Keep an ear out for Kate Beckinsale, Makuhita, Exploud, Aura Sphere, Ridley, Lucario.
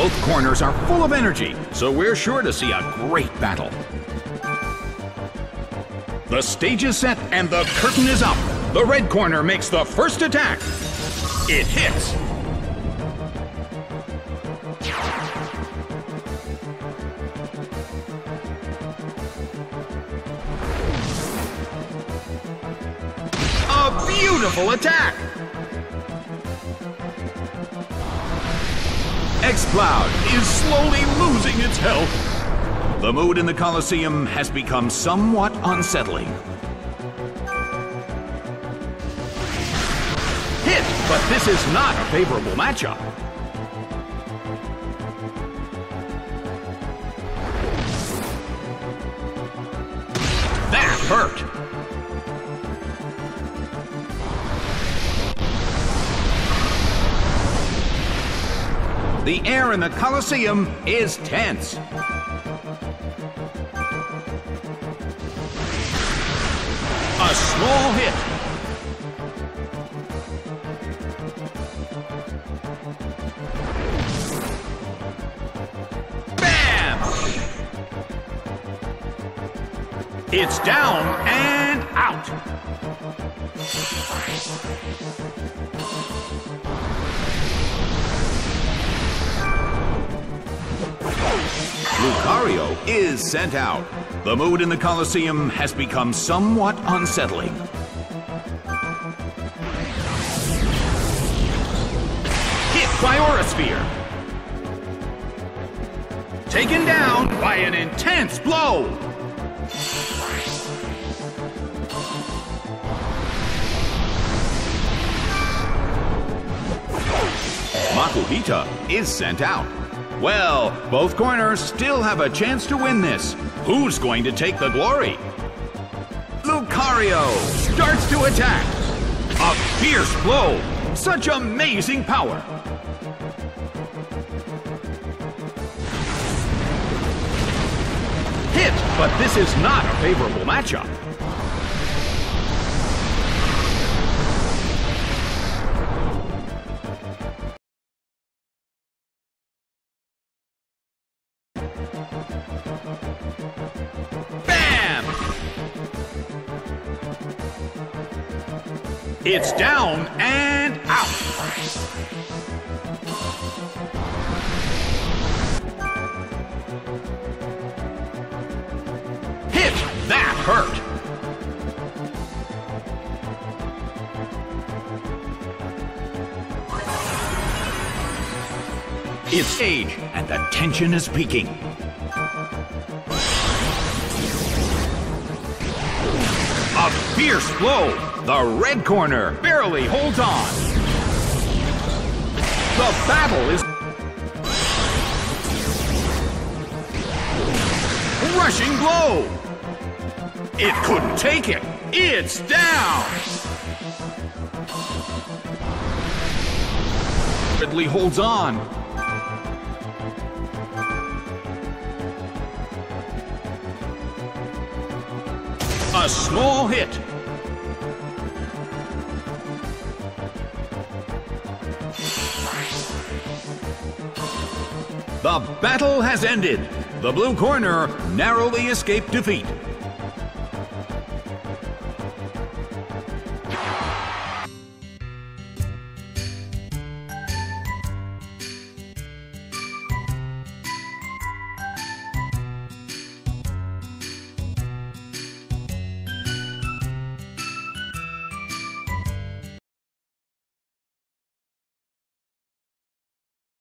Both corners are full of energy, so we're sure to see a great battle. The stage is set and the curtain is up. The red corner makes the first attack. It hits. A beautiful attack. Exploud is slowly losing its health. The mood in the Colosseum has become somewhat unsettling. Hit, but this is not a favorable matchup. That hurt. The air in the Colosseum is tense. A small hit. Bam! It's down and out. Lucario is sent out. The mood in the Colosseum has become somewhat unsettling. Hit by Aura Sphere. Taken down by an intense blow. Makuhita is sent out. Well, both corners still have a chance to win this. Who's going to take the glory? Lucario starts to attack. A fierce blow. Such amazing power. Hit, but this is not a favorable matchup. It's down and out. Hit! That hurt. It's stage, and the tension is peaking. A fierce blow. The red corner barely holds on. The battle is rushing blow. It couldn't take it. It's down. Ridley holds on. A small hit. The battle has ended. The blue corner narrowly escaped defeat.